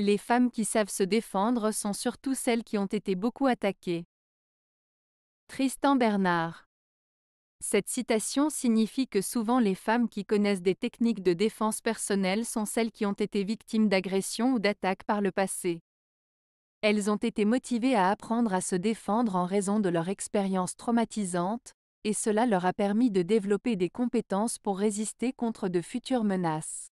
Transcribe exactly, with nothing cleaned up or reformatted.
Les femmes qui savent se défendre sont surtout celles qui ont été beaucoup attaquées. Tristan Bernard. Cette citation signifie que souvent les femmes qui connaissent des techniques de défense personnelle sont celles qui ont été victimes d'agressions ou d'attaques par le passé. Elles ont été motivées à apprendre à se défendre en raison de leur expérience traumatisante, et cela leur a permis de développer des compétences pour résister contre de futures menaces.